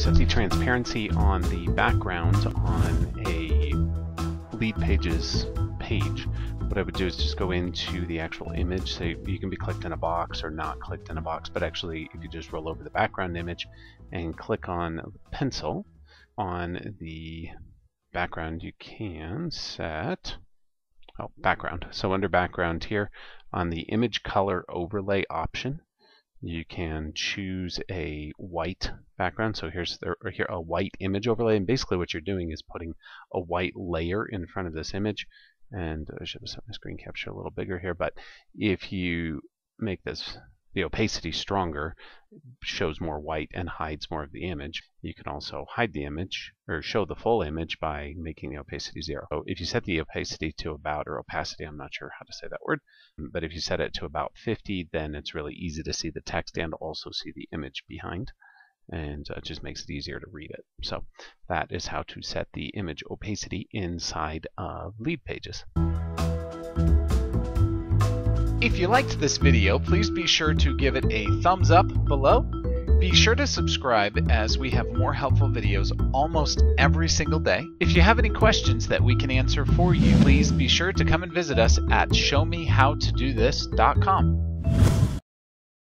set the transparency on the background on a Leadpages page, what I would do is just go into the actual image. So you can be clicked in a box or not clicked in a box, but actually you could just roll over the background image and click on the pencil. On the background you can set background. So under background here, on the image color overlay option, you can choose a white background. So here's a white image overlay, and basically what you're doing is putting a white layer in front of this image. And I should have set my screen capture a little bigger here, but if you make this the opacity stronger, shows more white and hides more of the image. You can also hide the image or show the full image by making the opacity 0. So if you set the opacity to about, or opacity, I'm not sure how to say that word, but if you set it to about 50, then it's really easy to see the text and also see the image behind, and it just makes it easier to read it. So that is how to set the image opacity inside of Leadpages. If you liked this video, please be sure to give it a thumbs up below. Be sure to subscribe, as we have more helpful videos almost every single day. If you have any questions that we can answer for you, please be sure to come and visit us at ShowMeHowToDoThis.com.